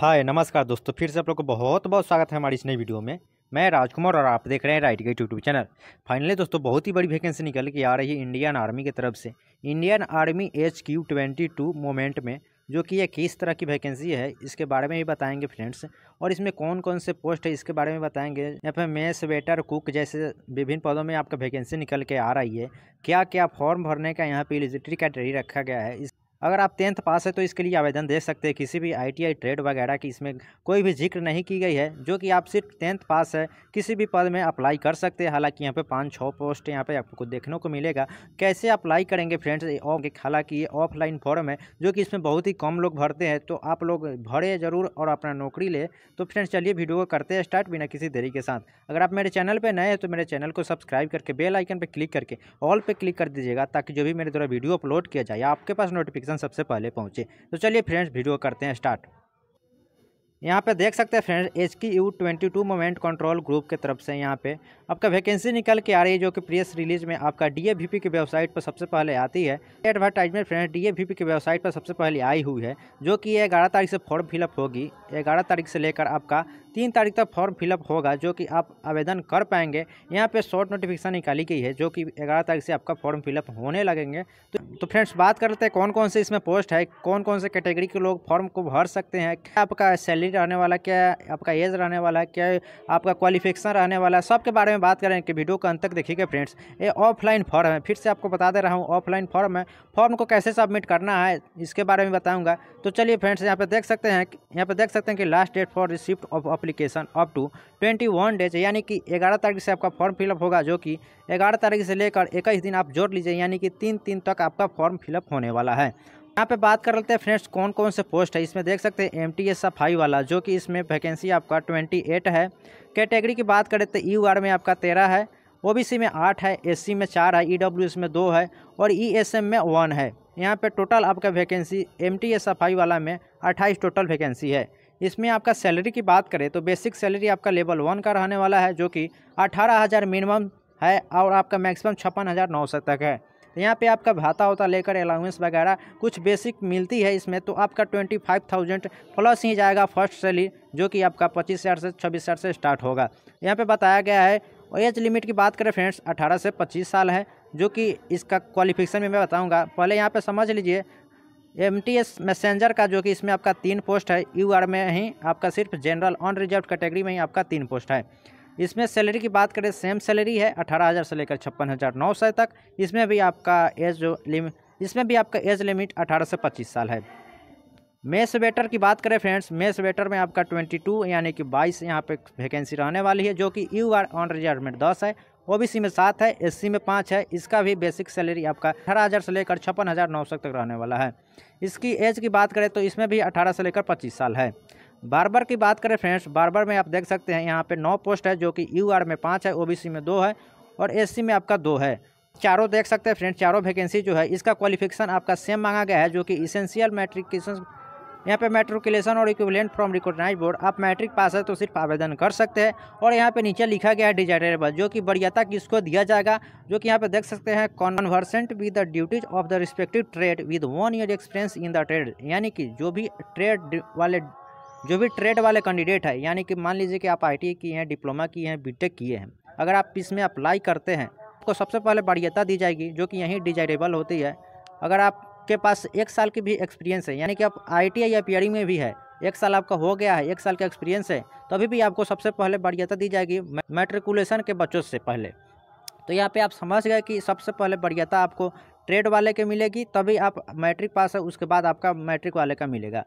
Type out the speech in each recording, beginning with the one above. हाय नमस्कार दोस्तों, फिर से आप लोग को बहुत बहुत स्वागत है हमारी इस नई वीडियो में। मैं राजकुमार और आप देख रहे हैं right guide YouTube channel. Finally दोस्तों बहुत ही बड़ी वैकेंसी निकल के आ रही है इंडियन आर्मी की तरफ से, इंडियन आर्मी HQ 22 मूवमेंट में, जो कि यह किस तरह की वैकेंसी है इसके बारे में भी बताएंगे फ्रेंड्स, और इसमें कौन कौन से पोस्ट है इसके बारे में बताएंगे। यहाँ पर मेस, वेटर, कुक जैसे विभिन्न पदों में आपका वैकेंसी निकल के आ रही है। क्या क्या फॉर्म भरने का यहाँ पे एलिजिबिलिटी क्राइटेरिया रखा गया है। अगर आप 10th पास है तो इसके लिए आवेदन दे सकते हैं। किसी भी ITI ट्रेड वगैरह की इसमें कोई भी जिक्र नहीं की गई है, जो कि आप सिर्फ 10th पास है किसी भी पद में अप्लाई कर सकते हैं। हालांकि यहाँ पे 5-6 पोस्ट यहाँ पे आपको देखने को मिलेगा। कैसे अप्लाई करेंगे फ्रेंड्स, हालांकि ये ऑफलाइन फॉर्म है जो कि इसमें बहुत ही कम लोग भरते हैं, तो आप लोग भरे ज़रूर और अपना नौकरी ले। तो फ्रेंड्स चलिए वीडियो को करते हैं स्टार्ट बिना किसी देरी के साथ। अगर आप मेरे चैनल पर नए हैं तो मेरे चैनल को सब्सक्राइब करके बेल आइकन पर क्लिक करके ऑल पर क्लिक कर दीजिएगा, ताकि जो भी मेरे द्वारा वीडियो अपलोड किया जाए आपके पास नोटिफिकेशन सबसे पहले पहुंचे। तो चलिए फ्रेंड्स वीडियो करते हैं स्टार्ट। यहाँ पे देख सकते हैं friends HQ 22 movement control group के तरफ से यहाँ पे आपका वैकेंसी निकल के आ रही है, जो कि प्रेस रिलीज में आपका DAVP की वेबसाइट पर सबसे पहले आती है। एडवर्टाइजमेंट फ्रेंड्स DAVP की वेबसाइट पर सबसे पहले आई हुई है, जो कि 11 तारीख से फॉर्म फिलअप होगी। 11 तारीख से लेकर आपका 3 तारीख तक फॉर्म फिलअप होगा, जो कि आप आवेदन कर पाएंगे। यहाँ पे शॉर्ट नोटिफिकेशन निकाली गई है, जो कि 11 तारीख से आपका फॉर्म फिलअप होने लगेंगे। तो फ्रेंड्स बात करते हैं कौन कौन से इसमें पोस्ट है, कौन कौन से कैटेगरी के लोग फॉर्म को भर सकते हैं, क्या आपका सैलरी रहने वाला, क्या आपका एज रहने वाला, क्या आपका क्वालिफिकेशन रहने वाला, सब के बारे में बात करें कि वीडियो का अंत तक देखिएगा फ्रेंड्स। ये ऑफलाइन फॉर्म है, फिर से आपको बता दे रहा हूँ ऑफलाइन फॉर्म है। फॉर्म को कैसे सबमिट करना है इसके बारे में बताऊँगा। तो चलिए फ्रेंड्स यहाँ पर देख सकते हैं कि last date for receipt of application up to 21 days, यानी कि 11 तारीख से आपका फॉर्म फिलअप होगा, जो कि 11 तारीख से लेकर 21 दिन आप जोड़ लीजिए, यानी कि 3 दिन तक आपका फॉर्म फिलअप होने वाला है। यहाँ पे बात कर लेते हैं फ्रेंड्स कौन कौन से पोस्ट है। इसमें देख सकते हैं MTS सफाई वाला, जो कि इसमें वैकेंसी आपका 28 है। कैटेगरी की बात करें तो EUR में आपका 13 है, OBC में 8 है, SC में 4 है, EWS में 2 है और ESM में 1 है। यहाँ पे टोटल आपका वैकेंसी MTS सफाई वाला में 28 टोटल वैकेंसी है। इसमें आपका सैलरी की बात करें तो बेसिक सैलरी आपका लेवल 1 का रहने वाला है, जो कि 18,000 मिनिमम है और आपका मैक्सिमम 56,900 तक है। यहाँ पे आपका भाता उता लेकर अलाउंस वगैरह कुछ बेसिक मिलती है इसमें, तो आपका 25,000 प्लस ही जाएगा फर्स्ट सैलरी, जो कि आपका 25,000 से 26,000 से स्टार्ट होगा। यहाँ पे बताया गया है। और एज लिमिट की बात करें फ्रेंड्स 18 से 25 साल है, जो कि इसका क्वालिफिकेशन में मैं बताऊँगा। पहले यहाँ पर समझ लीजिए MTS मैसेंजर का, जो कि इसमें आपका 3 पोस्ट है। UR में ही आपका सिर्फ जनरल अनरिजर्व कैटेगरी में ही आपका 3 पोस्ट है। इसमें सैलरी की बात करें सेम सैलरी है 18,000 से लेकर 56,900 तक। इसमें भी आपका एज लिमिट 18 से 25 साल है। मेस वेटर की बात करें फ्रेंड्स, मेस वेटर में आपका 22 यानी कि 22 यहाँ पे वैकेंसी रहने वाली है, जो कि UR ऑन रिजर्व में 10 है, OBC में 7 है, SC में 5 है। इसका भी बेसिक सैलरी आपका 18,000 से लेकर 56,900 तक रहने वाला है। इसकी एज की बात करें तो इसमें भी 18 से लेकर 25 साल है। बार्बर की बात करें फ्रेंड्स, बार्बर में आप देख सकते हैं यहाँ पे 9 पोस्ट है, जो कि UR में 5 है, OBC में 2 है और SC में आपका 2 है। चारों देख सकते हैं फ्रेंड्स, चारों वैकेंसी जो है इसका क्वालिफिकेशन आपका सेम मांगा गया है, जो कि इसेंशियल मैट्रिकुलेशन, यहाँ पे मैट्रिकुलेशन और इक्विवेलेंट फ्रॉम रिकॉग्नाइज्ड बोर्ड। आप मैट्रिक पास है तो सिर्फ आवेदन कर सकते हैं। और यहाँ पे नीचे लिखा गया है डिजायरेबल, जो कि वरीयता किसको दिया जाएगा, जो कि यहाँ पे देख सकते हैं conversant with the duties of the respective trade with 1 year experience in the trade, यानी कि जो भी ट्रेड वाले कैंडिडेट है, यानी कि मान लीजिए कि आप ITI किए हैं, डिप्लोमा किए हैं, BTech किए हैं, अगर आप इसमें अप्लाई करते हैं आपको सबसे पहले वरीयता दी जाएगी, जो कि यहीं डिजायरेबल होती है। अगर आपके पास 1 साल की भी एक्सपीरियंस है, यानी कि आप ITI या PRE में भी है, 1 साल आपका हो गया है, 1 साल का एक्सपीरियंस है, तो अभी भी आपको सबसे पहले वरीयता दी जाएगी मैट्रिकुलेशन के बच्चों से पहले। तो यहाँ पे आप समझ गए कि सबसे पहले वरीयता आपको ट्रेड वाले के मिलेगी, तभी आप मैट्रिक पास है उसके बाद आपका मैट्रिक वाले का मिलेगा।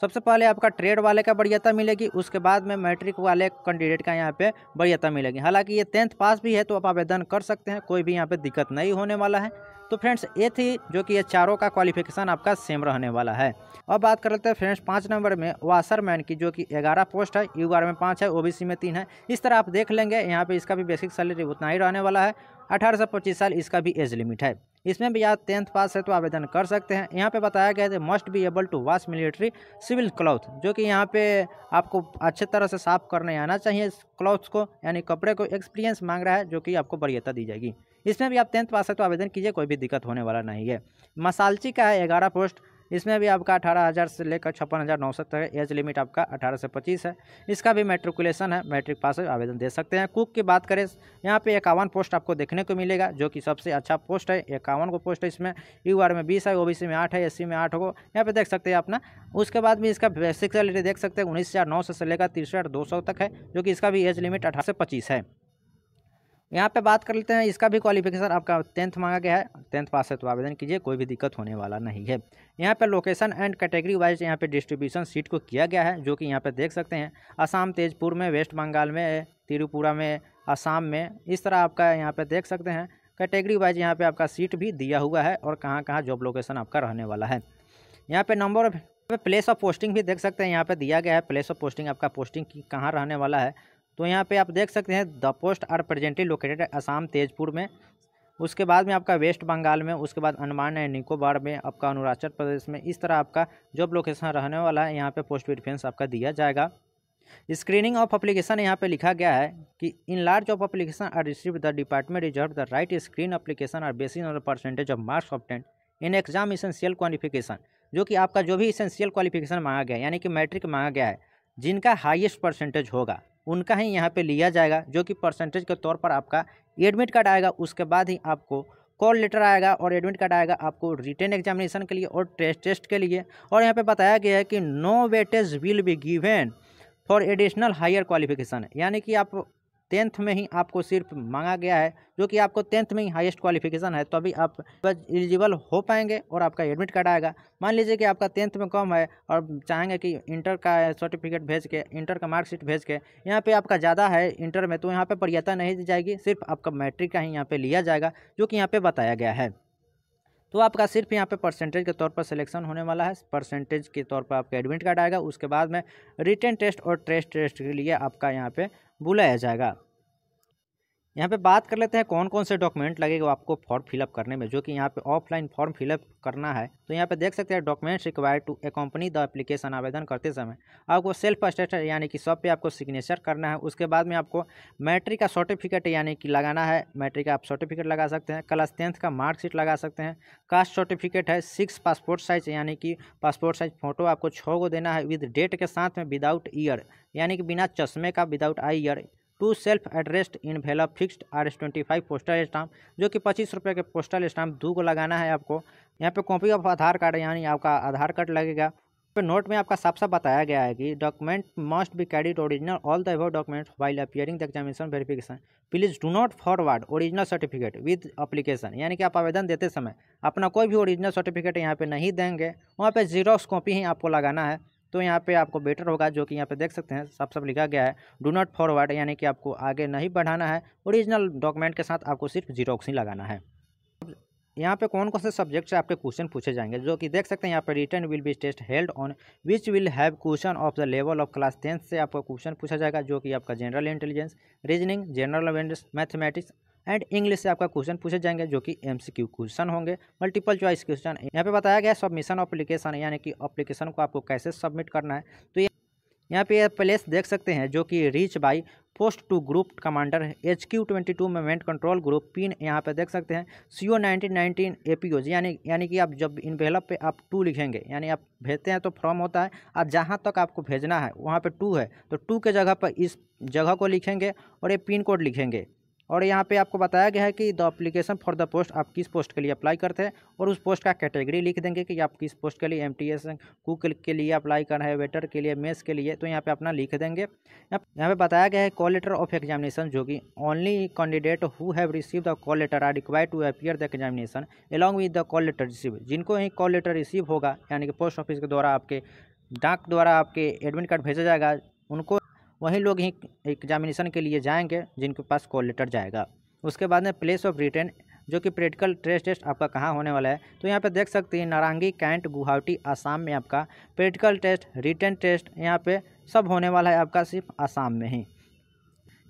सबसे पहले आपका ट्रेड वाले का वरीयता मिलेगी, उसके बाद में मैट्रिक वाले कैंडिडेट का यहाँ पे वरीयता मिलेगी। हालांकि ये 10th पास भी है तो आप आवेदन कर सकते हैं, कोई भी यहाँ पे दिक्कत नहीं होने वाला है। तो फ्रेंड्स ये थी, जो कि ये चारों का क्वालिफिकेशन आपका सेम रहने वाला है। अब बात कर लेते हैं फ्रेंड्स 5 नंबर में वाशरमैन की, जो कि 11 पोस्ट है, UR में 5 है, OBC में 3 है। इस तरह आप देख लेंगे। यहाँ पे इसका भी बेसिक सैलरी उतना ही रहने वाला है, 18 से 25 साल इसका भी एज लिमिट है। इसमें भी आप 10th पास है तो आवेदन कर सकते हैं। यहाँ पे बताया गया है must be able to wash military civil cloth, जो कि यहाँ पे आपको अच्छे तरह से साफ करने आना चाहिए क्लॉथ्स को, यानी कपड़े को। एक्सपीरियंस मांग रहा है, जो कि आपको वरीयता दी जाएगी। इसमें भी आप 10th पास है तो आवेदन कीजिए, कोई भी दिक्कत होने वाला नहीं है। मसालची का है 11 पोस्ट, इसमें भी आपका 18,000 से लेकर 56,900 तक एज लिमिट आपका 18 से 25 है। इसका भी मेट्रिकुलेशन है, मैट्रिक पास आवेदन दे सकते हैं। कुक की बात करें, यहाँ पे 51 पोस्ट आपको देखने को मिलेगा जो कि सबसे अच्छा पोस्ट है। 51 को पोस्ट है, इसमें यूआर में 20 है, ओबीसी में 8 है, एससी में 8 को यहाँ पे देख सकते हैं अपना। उसके बाद भी इसका बेसिक सैलरी देख सकते हैं 19,900 से लेकर 63,200 तक है, जो कि इसका भी एज लिमिट 18 से 25 है। यहाँ पे बात कर लेते हैं, इसका भी क्वालिफिकेशन आपका 10th मांगा गया है, 10th पास है तो आवेदन कीजिए, कोई भी दिक्कत होने वाला नहीं है। यहाँ पे लोकेशन एंड कैटेगरी वाइज यहाँ पे डिस्ट्रीब्यूशन सीट को किया गया है, जो कि यहाँ पे देख सकते हैं असम, तेजपुर में, वेस्ट बंगाल में, त्रिपुरा में, असम में, इस तरह आपका यहाँ पे देख सकते हैं कैटेगरी वाइज यहाँ पर आपका सीट भी दिया हुआ है और कहाँ कहाँ जॉब लोकेशन आपका रहने वाला है। यहाँ पर number of place of posting भी देख सकते हैं, यहाँ पर दिया गया है प्लेस ऑफ पोस्टिंग आपका पोस्टिंग कहाँ रहने वाला है। तो यहाँ पे आप देख सकते हैं the post are presently located Assam, Tezpur में, उसके बाद में आपका वेस्ट बंगाल में, उसके बाद अंडमान एंड निकोबार में, आपका अरुणाचल प्रदेश में, इस तरह आपका जॉब लोकेशन रहने वाला है। यहाँ पे पोस्ट प्रेफरेंस आपका दिया जाएगा। स्क्रीनिंग ऑफ एप्लीकेशन यहाँ पे लिखा गया है कि in large of application are received, the department reserve the right screen application are basis on the percentage of marks obtained in exam essential qualification, जो कि आपका जो भी एसेंशियल क्वालिफिकेशन मांगा गया है यानी कि मैट्रिक मांगा गया है, जिनका हाईएस्ट परसेंटेज होगा उनका ही यहाँ पे लिया जाएगा, जो कि परसेंटेज के तौर पर आपका एडमिट कार्ड आएगा, उसके बाद ही आपको कॉल लेटर आएगा और एडमिट कार्ड आएगा आपको रिटन एग्जामिनेशन के लिए और टेस्ट के लिए। और यहाँ पे बताया गया है कि no weightage will be given for additional higher qualification, यानी कि आप 10th में ही आपको सिर्फ मांगा गया है, जो कि आपको 10th में ही हाईएस्ट क्वालिफिकेशन है तभी आप एलिजिबल हो पाएंगे और आपका एडमिट कार्ड आएगा। मान लीजिए कि आपका 10th में कम है और चाहेंगे कि इंटर का सर्टिफिकेट भेज के, इंटर का मार्कशीट भेज के, यहाँ पे आपका ज़्यादा है इंटर में, तो यहाँ पे वरीयता नहीं दी जाएगी, सिर्फ आपका मैट्रिक का ही यहाँ पर लिया जाएगा, जो कि यहाँ पर बताया गया है। तो आपका सिर्फ यहाँ पे परसेंटेज के तौर पर सिलेक्शन होने वाला है, परसेंटेज के तौर पर आपका एडमिट कार्ड आएगा, उसके बाद में रिटन टेस्ट और टेस्ट के लिए आपका यहाँ पे बुलाया जाएगा। यहाँ पे बात कर लेते हैं कौन कौन से डॉक्यूमेंट लगेगा आपको फॉर्म फिलअप करने में, जो कि यहाँ पे ऑफलाइन फॉर्म फिलअप करना है। तो यहाँ पे देख सकते हैं documents required to accompany the application, आवेदन करते समय आपको सेल्फ अटेस्टेड यानी कि सब पे आपको सिग्नेचर करना है, उसके बाद में आपको मैट्रिक का सर्टिफिकेट यानी कि लगाना है, मैट्रिक का आप सर्टिफिकेट लगा सकते हैं, क्लास 10th का मार्कशीट लगा सकते हैं, कास्ट सर्टिफिकेट है, 6 पासपोर्ट साइज यानी कि पासपोर्ट साइज फ़ोटो आपको 6 को देना है विद डेट के साथ में, विदाउट ईयर यानी कि बिना चश्मे का, without eyewear, 2 self addressed envelope fixed RS-25 postal stamp, जो कि 25 रुपये के पोस्टल स्टाम्प 2 को लगाना है आपको। यहाँ पे कॉपी ऑफ आधार कार्ड यानी आपका आधार कार्ड लगेगा। पे नोट में आपका साफ साफ बताया गया है कि document must be carried original all the above document while appearing the examination verification, please do not forward original certificate with application, यानी कि आप आवेदन देते समय अपना कोई भी ओरिजिनल सर्टिफिकेट यहाँ पर नहीं देंगे, वहाँ पर जीरोक्स कॉपी ही आपको लगाना है, तो यहाँ पे आपको बेटर होगा, जो कि यहाँ पे देख सकते हैं साफ साफ लिखा गया है डू नॉट फॉरवर्ड, यानी कि आपको आगे नहीं बढ़ाना है, ओरिजिनल डॉक्यूमेंट के साथ आपको सिर्फ जीरोक्स ही लगाना है। यहाँ पे कौन कौन से सब्जेक्ट से आपके क्वेश्चन पूछे जाएंगे, जो कि देख सकते हैं यहाँ पे written will be test held on which will have question of the level of class 10th से आपको क्वेश्चन पूछा जाएगा, जो कि आपका general intelligence, reasoning, general awareness, mathematics and English से आपका क्वेश्चन पूछे जाएंगे, जो कि MCQ क्वेश्चन होंगे, मल्टीपल चॉइस क्वेश्चन। यहाँ पे बताया गया है सबमिशन एप्लीकेशन यानी कि एप्लीकेशन को आपको कैसे सबमिट करना है। तो यहाँ पे प्लेस देख सकते हैं जो कि reach by post to group commander HQ 22 movement control group pin यहाँ पे देख सकते हैं CO 1919 APOs यानी कि आप जब इनवेलप पे आप 2 लिखेंगे यानी आप भेजते हैं तो फॉर्म होता है और जहाँ तक आपको भेजना है वहाँ पे 2 है तो 2 के जगह पर इस जगह को लिखेंगे और ये पिन कोड लिखेंगे। और यहाँ पे आपको बताया गया है कि the application for the post, आप किस पोस्ट के लिए अप्लाई करते हैं और उस पोस्ट का कैटेगरी लिख देंगे कि आप किस पोस्ट के लिए MTS कुक के लिए अप्लाई करना है, वेटर के लिए, मेस के लिए, तो यहाँ पे अपना लिख देंगे। यहाँ पे बताया गया है कॉल लेटर ऑफ एग्जामिनेशन, जो कि only candidate who have receive the call letter are required to appear the examination along with the call letter receive, जिनको ही कॉल लेटर रिसीव होगा यानी कि पोस्ट ऑफिस के द्वारा, आपके डाक द्वारा आपके एडमिट कार्ड भेजा जाएगा, उनको वहीं लोग ही एग्जामिनेशन के लिए जाएंगे जिनके पास कॉल लेटर जाएगा। उसके बाद में प्लेस ऑफ रिटर्न, जो कि प्रैक्टिकल टेस्ट आपका कहाँ होने वाला है, तो यहाँ पे देख सकते हैं नारंगी, कैंट, गुवाहाटी, आसाम में आपका प्रैक्टिकल टेस्ट, रिटर्न टेस्ट यहाँ पे सब होने वाला है आपका सिर्फ आसाम में ही।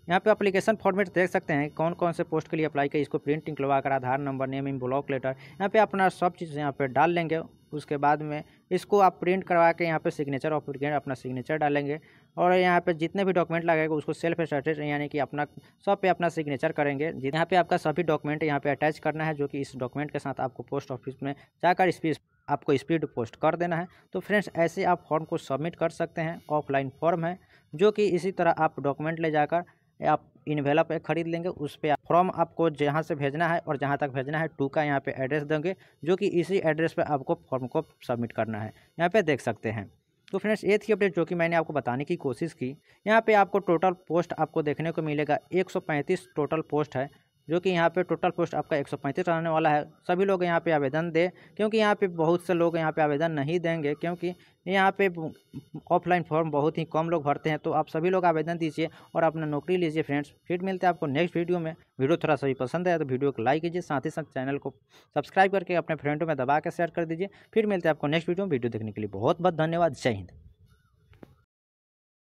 यहाँ पे एप्लीकेशन फॉर्मेट देख सकते हैं कौन कौन से पोस्ट के लिए अप्लाई किया, इसको प्रिंटिंग करवा कर Aadhaar number, name, block letter यहाँ पे अपना सब चीज़ यहाँ पे डाल लेंगे। उसके बाद में इसको आप प्रिंट करवा के यहाँ पे सिग्नेचर ऑफ एप्लीकेंट अपना सिग्नेचर डालेंगे और यहाँ पे जितने भी डॉक्यूमेंट लगेगा उसको सेल्फ अटेस्टेड यानी कि अपना सब पे अपना सिग्नेचर करेंगे। यहाँ पे आपका सभी डॉक्यूमेंट यहाँ पे अटैच करना है, जो कि इस डॉक्यूमेंट के साथ आपको पोस्ट ऑफिस में जाकर इस आपको स्पीड पोस्ट कर देना है। तो फ्रेंड्स ऐसे आप फॉर्म को सबमिट कर सकते हैं। ऑफलाइन फॉर्म है जो कि इसी तरह आप डॉक्यूमेंट ले जाकर आप इनवेलप पे ख़रीद लेंगे, उस पर फॉर्म आपको जहाँ से भेजना है और जहाँ तक भेजना है 2 का यहाँ पे एड्रेस देंगे, जो कि इसी एड्रेस पे आपको फॉर्म को सबमिट करना है, यहाँ पे देख सकते हैं। तो फ्रेंड्स ये थी अपडेट जो कि मैंने आपको बताने की कोशिश की। यहाँ पे आपको टोटल पोस्ट आपको देखने को मिलेगा 135 टोटल पोस्ट है, जो कि यहाँ पे टोटल पोस्ट आपका 135 रहने वाला है। सभी लोग यहाँ पे आवेदन दें, क्योंकि यहाँ पे बहुत से लोग यहाँ पे आवेदन नहीं देंगे, क्योंकि यहाँ पे ऑफलाइन फॉर्म बहुत ही कम लोग भरते हैं। तो आप सभी लोग आवेदन दीजिए और अपना नौकरी लीजिए। फ्रेंड्स फिर मिलते हैं आपको नेक्स्ट वीडियो में। वीडियो थोड़ा सा भी पसंद आया तो वीडियो को लाइक कीजिए, साथ ही साथ चैनल को सब्सक्राइब करके अपने फ्रेंडों में दबा के शेयर कर दीजिए। फिर मिलते हैं आपको नेक्स्ट वीडियो में। वीडियो देखने के लिए बहुत बहुत धन्यवाद। जय हिंद।